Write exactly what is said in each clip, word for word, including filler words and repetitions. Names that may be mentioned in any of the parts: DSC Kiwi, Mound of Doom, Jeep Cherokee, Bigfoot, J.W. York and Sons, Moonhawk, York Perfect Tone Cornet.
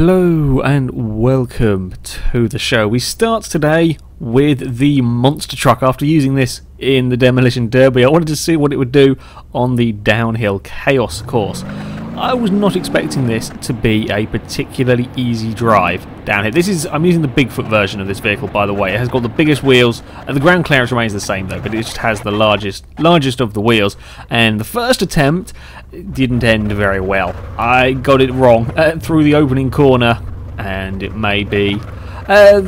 Hello and welcome to the show. We start today with the monster truck after using this in the demolition derby. I wanted to see what it would do on the downhill chaos course. I was not expecting this to be a particularly easy drive down here. This is, I'm using the Bigfoot version of this vehicle, by the way. It has got the biggest wheels, and the ground clearance remains the same though, but it just has the largest largest of the wheels. And the first attempt didn't end very well. I got it wrong uh, through the opening corner, and it may be uh,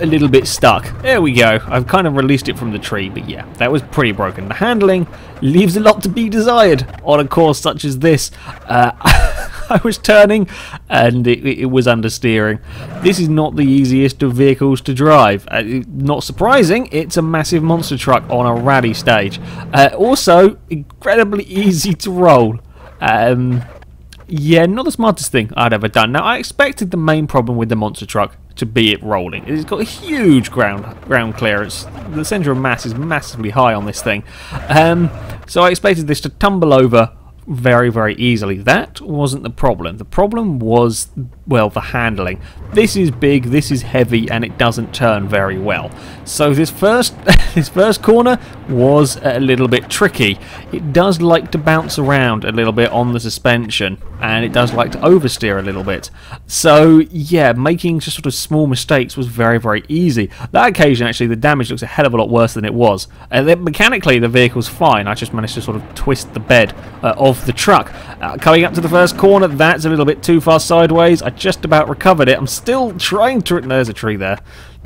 a little bit stuck. There we go. I've kind of released it from the tree, but yeah, that was pretty broken. The handling leaves a lot to be desired on a course such as this. Uh, I was turning, and it, it was understeering. This is not the easiest of vehicles to drive. Uh, not surprising, it's a massive monster truck on a rally stage. Uh, also, incredibly easy to roll. Um, yeah, not the smartest thing I'd ever done. Now, I expected the main problem with the monster truck to be it rolling. It's got a huge ground ground clearance. The centre of mass is massively high on this thing. Um, so I expected this to tumble over very, very easily. That wasn't the problem. The problem was, well, the handling. This is big, this is heavy, and it doesn't turn very well. So this first, this first corner was a little bit tricky. It does like to bounce around a little bit on the suspension, and it does like to oversteer a little bit. So, yeah, making just sort of small mistakes was very, very easy. That occasion, actually, the damage looks a hell of a lot worse than it was. And then mechanically, the vehicle's fine. I just managed to sort of twist the bed uh, of the truck. Uh, coming up to the first corner, that's a little bit too far sideways. I just about recovered it. I'm still trying to... No, there's a tree there.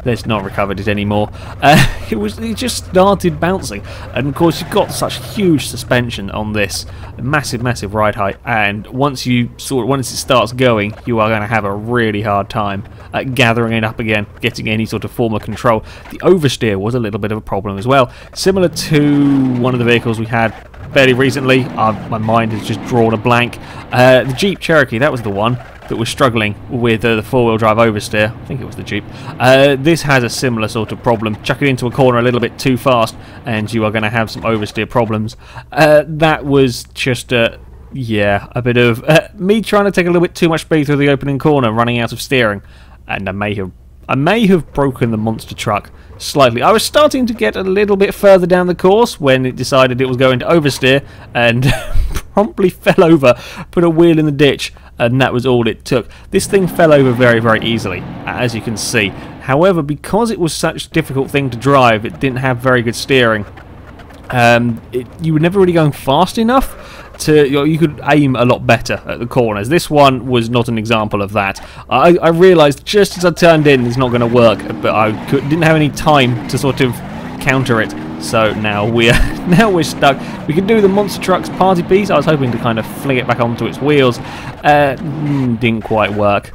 That's not recovered it anymore. Uh, it was. It just started bouncing. And of course, you've got such huge suspension on this. Massive, massive ride height. And once you sort of, once it starts going, you are going to have a really hard time uh, gathering it up again, getting any sort of form of control. The oversteer was a little bit of a problem as well. Similar to one of the vehicles we had fairly recently. Uh, my mind has just drawn a blank. Uh, the Jeep Cherokee, that was the one that was struggling with uh, the four-wheel drive oversteer. I think it was the Jeep. Uh, this has a similar sort of problem. Chuck it into a corner a little bit too fast, and you are going to have some oversteer problems. Uh, that was just a... Uh, yeah, a bit of... Uh, me trying to take a little bit too much speed through the opening corner, running out of steering. And I may have... I may have broken the monster truck slightly. I was starting to get a little bit further down the course when it decided it was going to oversteer and promptly fell over, put a wheel in the ditch, and that was all it took. This thing fell over very, very easily, as you can see. However, because it was such a difficult thing to drive, it didn't have very good steering. Um, it, you were never really going fast enough. To, you know, you could aim a lot better at the corners. This one was not an example of that. I, I realised just as I turned in it's not going to work, but I could, didn't have any time to sort of counter it. So now we're now we're stuck. We can do the monster truck's party piece. I was hoping to kind of fling it back onto its wheels. Uh, didn't quite work.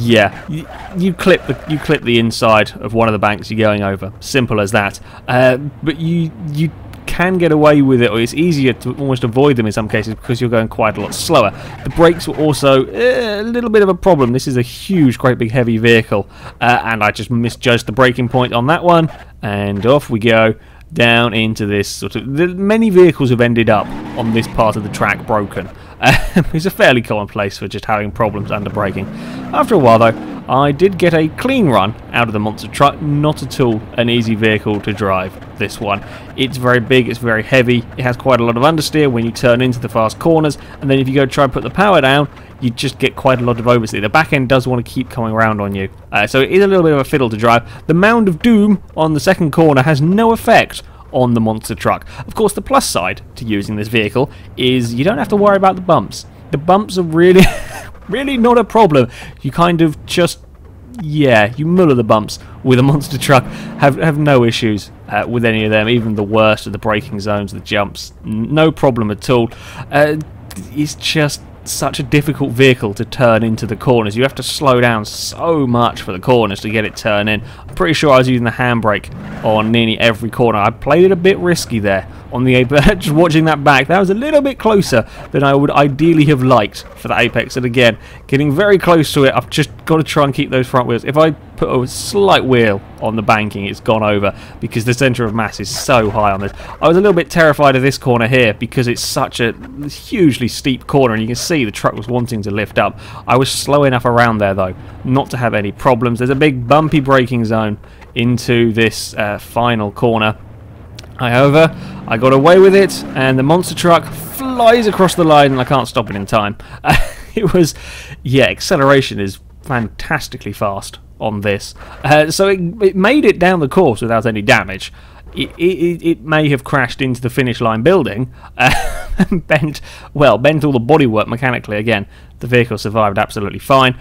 Yeah, you, you clip the you clip the inside of one of the banks you're going over. Simple as that. Uh, but you you. can get away with it, or it's easier to almost avoid them in some cases because you're going quite a lot slower. The brakes were also eh, a little bit of a problem. This is a huge, great big heavy vehicle, uh, and I just misjudged the braking point on that one, and off we go down into this sort of... Many vehicles have ended up on this part of the track broken. Uh, it's a fairly common place for just having problems under braking. After a while though, I did get a clean run out of the monster truck. Not at all an easy vehicle to drive, this one. It's very big, it's very heavy, it has quite a lot of understeer when you turn into the fast corners, and then if you go try and put the power down, you just get quite a lot of oversteer. The back end does want to keep coming around on you, uh, so it is a little bit of a fiddle to drive. The Mound of Doom on the second corner has no effect on the monster truck. Of course, the plus side to using this vehicle is you don't have to worry about the bumps. The bumps are really, really not a problem. You kind of just, yeah, you muller the bumps with a monster truck. Have have no issues uh, with any of them, even the worst of the braking zones, the jumps, no problem at all. Uh, it's just such a difficult vehicle to turn into the corners. You have to slow down so much for the corners to get it turned in. I'm pretty sure I was using the handbrake on nearly every corner. I played it a bit risky there on the apex. Just watching that back, that was a little bit closer than I would ideally have liked for the apex. And again, getting very close to it, I've just got to try and keep those front wheels. If I put a slight wheel on the banking, it's gone over because the centre of mass is so high on this. I was a little bit terrified of this corner here because it's such a hugely steep corner, and you can see the truck was wanting to lift up. I was slow enough around there though not to have any problems. There's a big bumpy braking zone into this uh, final corner. However, I got away with it, and the monster truck flies across the line, and I can't stop it in time. It was, yeah, acceleration is fantastically fast on this. Uh, so it, it made it down the course without any damage. It, it, it may have crashed into the finish line building uh, and bent, well, bent all the bodywork mechanically again. The vehicle survived absolutely fine.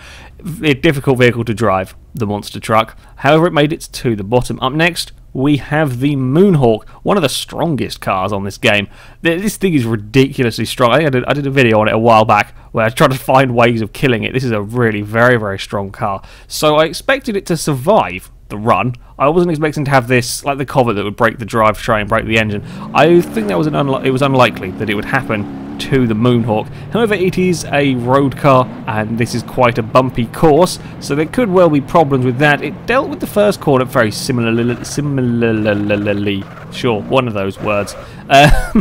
A difficult vehicle to drive, the monster truck. However, it made it to the bottom. Up next, we have the Moonhawk, one of the strongest cars on this game. This thing is ridiculously strong. I, think I, did, I did a video on it a while back where I tried to find ways of killing it. This is a really very, very strong car. So I expected it to survive the run. I wasn't expecting to have this, like the cover that would break the drivetrain, break the engine. I think that was an unli- it was unlikely that it would happen to the Moonhawk. However, it is a road car, and this is quite a bumpy course, so there could well be problems with that. It dealt with the first corner very similarly, similarly, sure, one of those words, uh,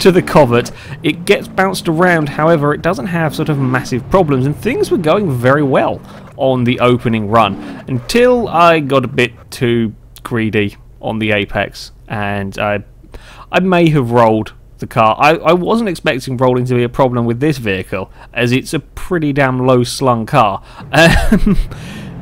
to the covert. It gets bounced around, however, it doesn't have sort of massive problems, and things were going very well on the opening run until I got a bit too greedy on the apex, and I, I may have rolled the car. I, I wasn't expecting rolling to be a problem with this vehicle, as it's a pretty damn low slung car. Um,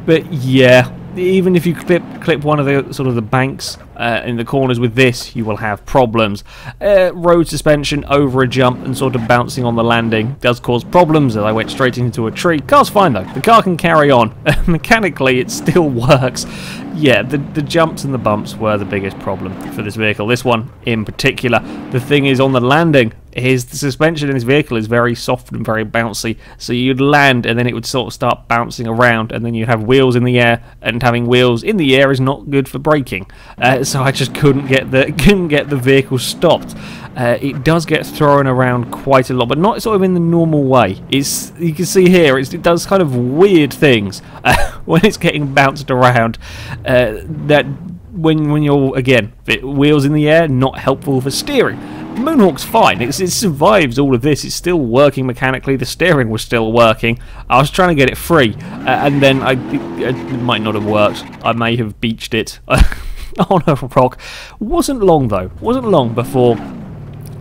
but yeah, even if you clip clip one of the sort of the banks uh, in the corners with this, you will have problems. Uh, road suspension over a jump and sort of bouncing on the landing does cause problems, as I went straight into a tree. Car's fine though, the car can carry on. Mechanically it still works. Yeah, the, the jumps and the bumps were the biggest problem for this vehicle, this one in particular. The thing is, on the landing, His the suspension in his vehicle is very soft and very bouncy, so you'd land and then it would sort of start bouncing around, and then you'd have wheels in the air, and having wheels in the air is not good for braking. Uh, so I just couldn't get the couldn't get the vehicle stopped. Uh, it does get thrown around quite a lot, but not sort of in the normal way. It's you can see here it's, it does kind of weird things uh, when it's getting bounced around. Uh, that when when you're again wheels in the air, not helpful for steering. Moonhawk's fine, it's, it survives all of this, it's still working mechanically, the steering was still working. I was trying to get it free, uh, and then I, it, it might not have worked, I may have beached it on a rock. Wasn't long though, wasn't long before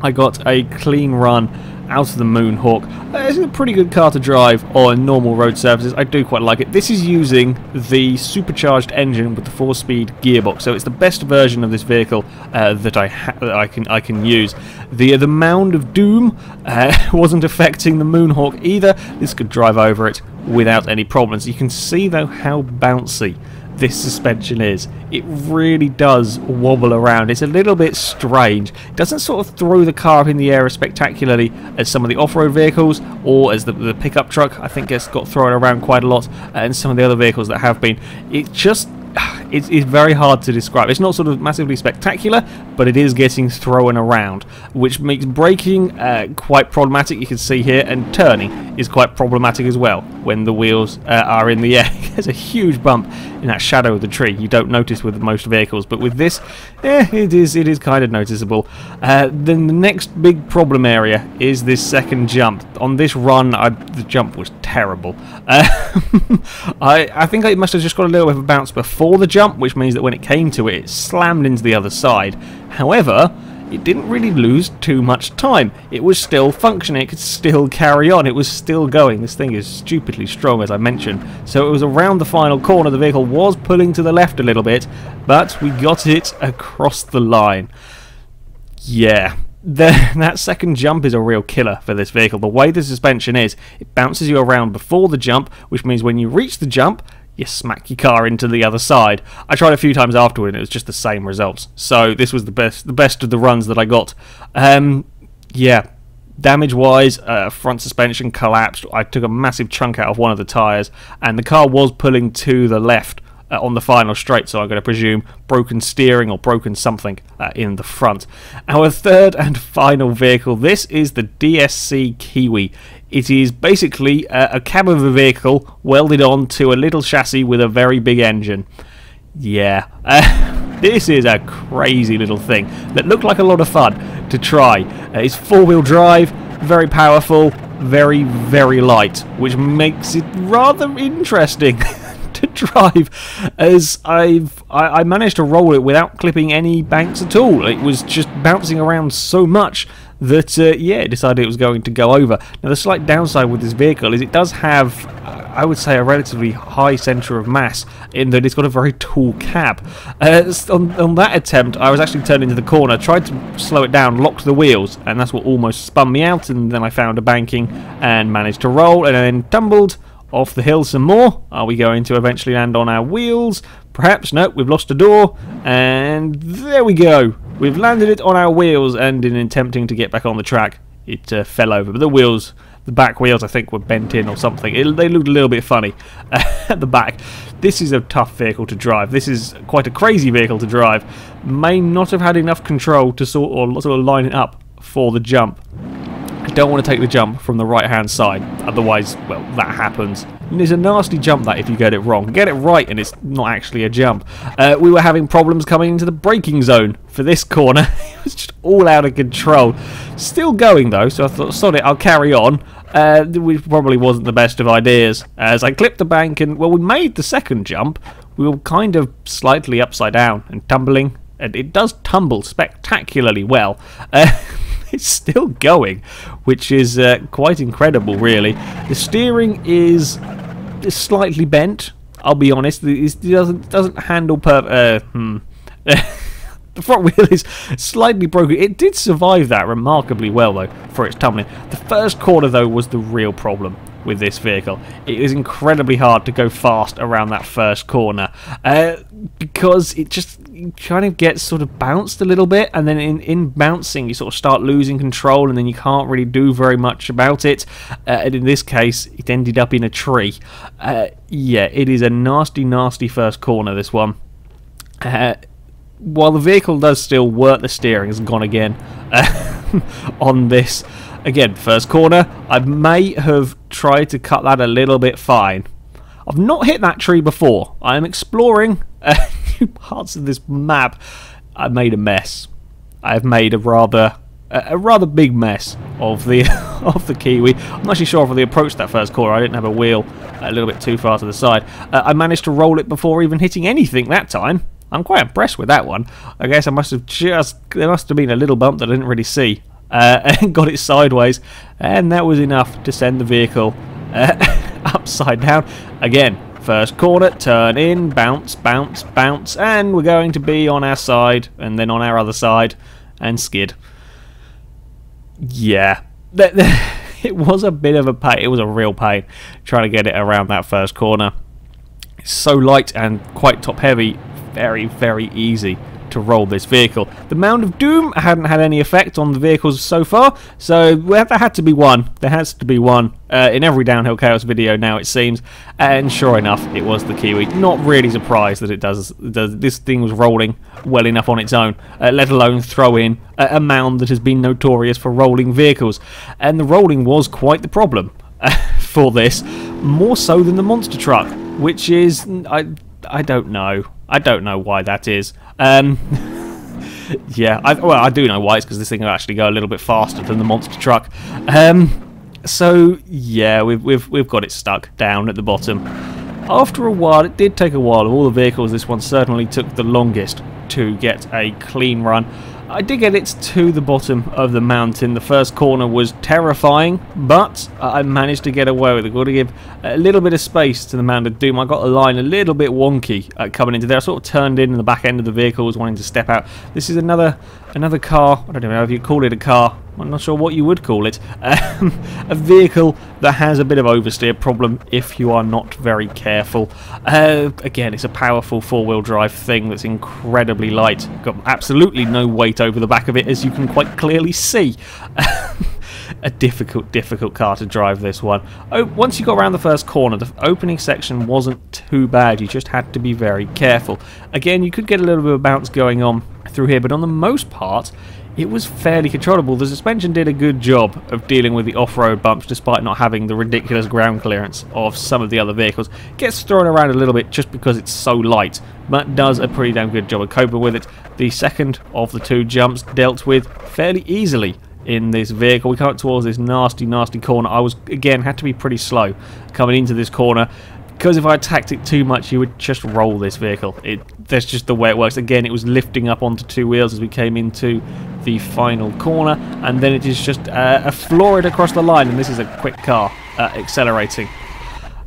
I got a clean run out of the Moonhawk. Uh, it's a pretty good car to drive on normal road surfaces. I do quite like it. This is using the supercharged engine with the four-speed gearbox, so it's the best version of this vehicle uh, that I ha that I can I can use. The uh, the Mound of Doom uh, wasn't affecting the Moonhawk either. This could drive over it without any problems. You can see though how bouncy this suspension is. It really does wobble around. It's a little bit strange. It doesn't sort of throw the car up in the air as spectacularly as some of the off-road vehicles, or as the, the pickup truck I think has got thrown around quite a lot, and some of the other vehicles that have been. It just It's, it's very hard to describe. It's not sort of massively spectacular, but it is getting thrown around, which makes braking uh, quite problematic, you can see here, and turning is quite problematic as well when the wheels uh, are in the air. There's a huge bump in that shadow of the tree you don't notice with most vehicles, but with this, eh, it is it is kind of noticeable. Uh, then the next big problem area is this second jump. On this run, I, the jump was terrible. Uh, I, I think I must have just got a little bit of a bounce before the jump, which means that when it came to it, it slammed into the other side. However, it didn't really lose too much time. It was still functioning, it could still carry on, it was still going. This thing is stupidly strong, as I mentioned. So it was around the final corner, the vehicle was pulling to the left a little bit, but we got it across the line. Yeah. The, that second jump is a real killer for this vehicle. The way the suspension is, it bounces you around before the jump, which means when you reach the jump, you smack your car into the other side. I tried a few times afterward and it was just the same results. So this was the best the best of the runs that I got. Um, yeah, damage-wise, uh, front suspension collapsed. I took a massive chunk out of one of the tyres, and the car was pulling to the left uh, on the final straight, so I'm going to presume broken steering or broken something uh, in the front. Our third and final vehicle, this is the D S C Kiwi. It is basically uh, a cab of a vehicle welded on to a little chassis with a very big engine. Yeah, uh, this is a crazy little thing that looked like a lot of fun to try. Uh, it's four-wheel drive, very powerful, very, very light, which makes it rather interesting to drive, as I've, I, I managed to roll it without clipping any banks at all. It was just bouncing around so much that, uh, yeah, it decided it was going to go over. Now, the slight downside with this vehicle is it does have, I would say, a relatively high centre of mass, in that it's got a very tall cab. Uh, on, on that attempt, I was actually turned into the corner, tried to slow it down, locked the wheels, and that's what almost spun me out, and then I found a banking and managed to roll, and then tumbled off the hill some more. Are we going to eventually land on our wheels? Perhaps. No, we've lost a door, and there we go. We've landed it on our wheels, and in attempting to get back on the track, it uh, fell over. But the wheels, the back wheels, I think, were bent in or something. It, they looked a little bit funny uh, at the back. This is a tough vehicle to drive. This is quite a crazy vehicle to drive. May not have had enough control to sort or sort of line it up for the jump. I don't want to take the jump from the right-hand side, otherwise, well, that happens. And it's a nasty jump, that, if you get it wrong. Get it right, and it's not actually a jump. Uh, we were having problems coming into the braking zone for this corner. It was just all out of control. Still going, though, so I thought, sod it, I'll carry on. Uh, which probably wasn't the best of ideas, as I clipped the bank, and, well, we made the second jump. We were kind of slightly upside down and tumbling, and it does tumble spectacularly well. Uh, It's still going, which is uh, quite incredible, really. The steering is slightly bent, I'll be honest. It doesn't, doesn't handle per... Uh, hmm. The front wheel is slightly broken. It did survive that remarkably well, though, for its tumbling. The first corner, though, was the real problem with this vehicle. It is incredibly hard to go fast around that first corner, uh, because it just kind of gets sort of bounced a little bit, and then in, in bouncing you sort of start losing control, and then you can't really do very much about it, uh, and in this case it ended up in a tree. Uh, yeah, it is a nasty, nasty first corner, this one. Uh, while the vehicle does still work, the steering has gone again uh, on this. Again, first corner, I may have tried to cut that a little bit fine. I've not hit that tree before. I am exploring uh, new parts of this map. I made a mess. I have made a rather a rather big mess of the of the Kiwi. I'm not actually sure if I really approached that first corner. I didn't have a wheel a little bit too far to the side. Uh, I managed to roll it before even hitting anything that time. I'm quite impressed with that one. I guess I must have just... There must have been a little bump that I didn't really see. Uh, and got it sideways, and that was enough to send the vehicle uh, upside down. Again, first corner, turn in, bounce, bounce, bounce, and we're going to be on our side, and then on our other side, and skid. Yeah, it was a bit of a pain. It was a real pain trying to get it around that first corner. It's so light and quite top heavy, very, very easy to roll this vehicle. The Mound of Doom hadn't had any effect on the vehicles so far, so there had to be one. There has to be one uh, in every Downhill Chaos video now, it seems. And sure enough, it was the Kiwi. Not really surprised that it does. does this thing was rolling well enough on its own, uh, let alone throw in a, a mound that has been notorious for rolling vehicles. And the rolling was quite the problem uh, for this, more so than the monster truck, which is I I don't know. I don't know why that is. Um, yeah, I, well, I do know why. It's because this thing will actually go a little bit faster than the monster truck. Um, so yeah, we've we've we've got it stuck down at the bottom. After a while, it did take a while. Of all the vehicles, this one certainly took the longest to get a clean run. I did get it to the bottom of the mountain. The first corner was terrifying, but I managed to get away with it. I've got to give a little bit of space to the Mound of Doom. I got a line a little bit wonky uh, coming into there. I sort of turned in, and the back end of the vehicle was wanting to step out. This is another another car. I don't even know if you call it a car. I'm not sure what you would call it. Um, a vehicle that has a bit of oversteer problem if you are not very careful. Uh, again, it's a powerful four-wheel drive thing that's incredibly light. Got absolutely no weight over the back of it, as you can quite clearly see. a difficult, difficult car to drive, this one. Oh, once you got around the first corner, the opening section wasn't too bad. You just had to be very careful. Again, you could get a little bit of bounce going on through here, but on the most part, it was fairly controllable. The suspension did a good job of dealing with the off-road bumps despite not having the ridiculous ground clearance of some of the other vehicles. It gets thrown around a little bit just because it's so light, but does a pretty damn good job of coping with it. The second of the two jumps dealt with fairly easily in this vehicle. We come up towards this nasty, nasty corner. I was, again, had to be pretty slow coming into this corner, because if I attacked it too much, you would just roll this vehicle. It, that's just the way it works. Again, it was lifting up onto two wheels as we came into the final corner, and then it is just uh, a florid across the line, and this is a quick car uh, accelerating.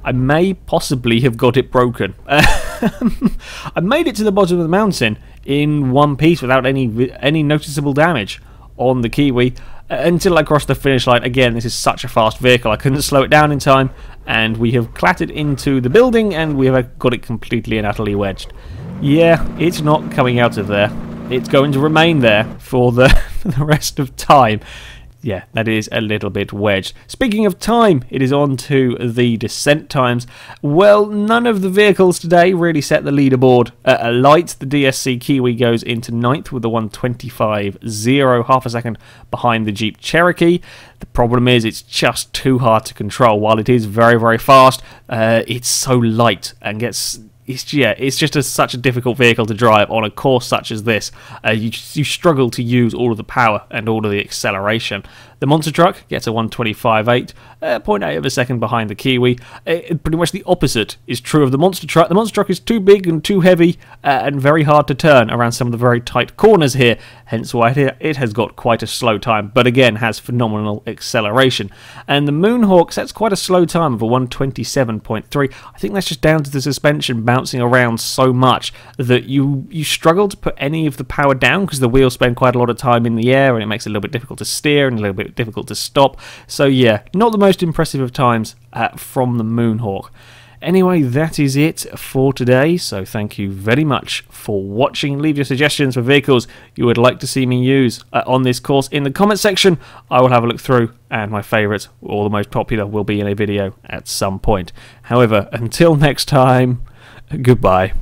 I may possibly have got it broken. I made it to the bottom of the mountain in one piece without any any noticeable damage on the Kiwi until I crossed the finish line. Again, this is such a fast vehicle, I couldn't slow it down in time, and we have clattered into the building and we have got it completely and utterly wedged. Yeah, it's not coming out of there. It's going to remain there for the, for the rest of time. Yeah, that is a little bit wedged. Speaking of time, it is on to the descent times. Well, none of the vehicles today really set the leaderboard uh, alight. The D S C Kiwi goes into ninth with the one twenty-five point oh, half a second behind the Jeep Cherokee. The problem is it's just too hard to control. While it is very, very fast, uh, it's so light and gets... It's, yeah, it's just a, such a difficult vehicle to drive on a course such as this. Uh, you, you struggle to use all of the power and all of the acceleration. The monster truck gets a one twenty-five point eight, uh, point eight of a second behind the Kiwi. It, pretty much the opposite is true of the monster truck. The monster truck is too big and too heavy uh, and very hard to turn around some of the very tight corners here. Hence why it has got quite a slow time, but again has phenomenal acceleration. And the Moonhawk sets quite a slow time of a one twenty-seven point three. I think that's just down to the suspension bound bouncing around so much that you you struggle to put any of the power down, because the wheels spend quite a lot of time in the air and it makes it a little bit difficult to steer and a little bit difficult to stop. So yeah, not the most impressive of times uh, from the Moonhawk. Anyway, that is it for today, so thank you very much for watching. Leave your suggestions for vehicles you would like to see me use uh, on this course in the comment section. I will have a look through, and my favourite or the most popular will be in a video at some point. However, until next time, goodbye.